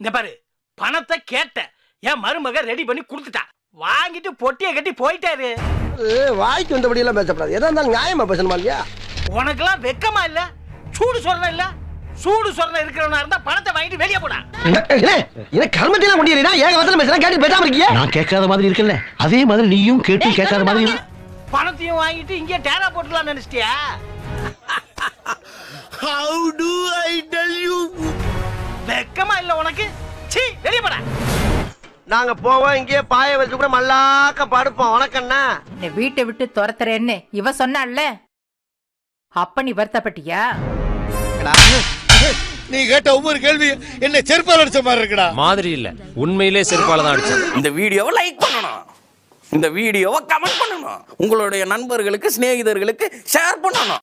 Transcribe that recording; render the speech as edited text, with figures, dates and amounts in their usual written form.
இந்த பாரு, பணத்தை கேட்ட என் மருமக ரெடி பண்ணி கொடுத்துட்டா, வாங்கிட்டு பொட்டிய கட்டி போயிட்டாரு. வாய்க்கு வந்தபடி எல்லாம் பேசப்படாது, எதா இருந்தாலும் நியாயமா பேசணுமா இல்லையா? உனக்கு எல்லாம் வெக்கமா இல்ல? சூடு சொல்றேன் இல்ல, சூடு சொல்றேன் இருக்கிறவனா இருந்தா பணத்தை வாங்கிட்டு வெளியே போடா. என்ன கர்மத்தில முடியலனா ஏக வசனம் பேசலாம், கேட்டு பேசாம இருக்கீங்க. நான் கேட்காத மாதிரி இருக்கல, அதே மாதிரி நீயும் கேட்டு கேட்காத மாதிரி. பணத்தையும் வாங்கிட்டு இங்கே டேரா போட்டுலாம் நினைச்சிட்டியா? How do I tell you? வெக்கமா இல்ல உனக்கு? சீ, வெளியே போடா. நாங்க போவோம், இங்கே பாய வச்சு கூட மல்லாக்க படுப்போம். உனக்கண்ணா இந்த வீட்டை விட்டு துரத்துறேன்னு இவ சொன்னால, அப்ப நீ வருத்தப்பட்டியா? நீ கேட்ட ஒவ்வொரு கேள்வி என்ன செருப்பால அடிச்ச மாதிரி இருக்கடா. மாதிரி இல்ல, உண்மையிலே செருப்பால தான் அடிச்சது. இந்த வீடியோவை லைக் பண்ணணும், இந்த வீடியோவை கமெண்ட் பண்ணணும், உங்களுடைய நண்பர்களுக்கு ஸ்நேகிதர்களுக்கு ஷேர் பண்ணணும்.